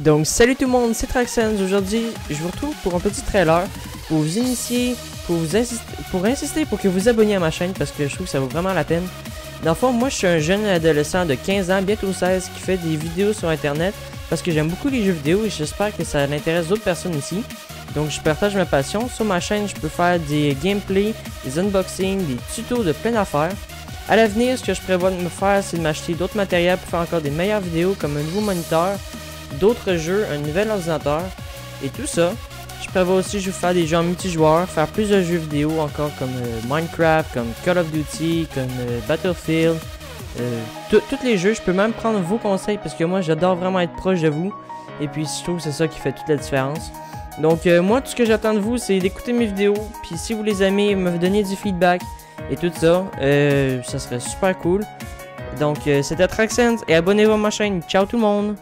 Donc salut tout le monde, c'est TraXents. Aujourd'hui je vous retrouve pour un petit trailer pour vous initier, pour vous insister pour que vous abonniez à ma chaîne parce que je trouve que ça vaut vraiment la peine. Dans le fond, moi je suis un jeune adolescent de 15 ans, bientôt 16, qui fait des vidéos sur internet parce que j'aime beaucoup les jeux vidéo et j'espère que ça intéresse d'autres personnes aussi. Donc je partage ma passion. Sur ma chaîne je peux faire des gameplays, des unboxings, des tutos de plein d'affaires. À l'avenir, ce que je prévois de me faire, c'est de m'acheter d'autres matériels pour faire encore des meilleures vidéos comme un nouveau moniteur, d'autres jeux, un nouvel ordinateur et tout ça. Je prévois aussi je vais faire des jeux en multijoueurs, faire plus de jeux vidéo encore comme Minecraft, comme Call of Duty, comme Battlefield, tous les jeux. Je peux même prendre vos conseils parce que moi j'adore vraiment être proche de vous et puis je trouve que c'est ça qui fait toute la différence. Donc moi tout ce que j'attends de vous c'est d'écouter mes vidéos, puis si vous les aimez, me donner du feedback et tout ça, ça serait super cool. Donc c'était TraXents et abonnez-vous à ma chaîne, ciao tout le monde!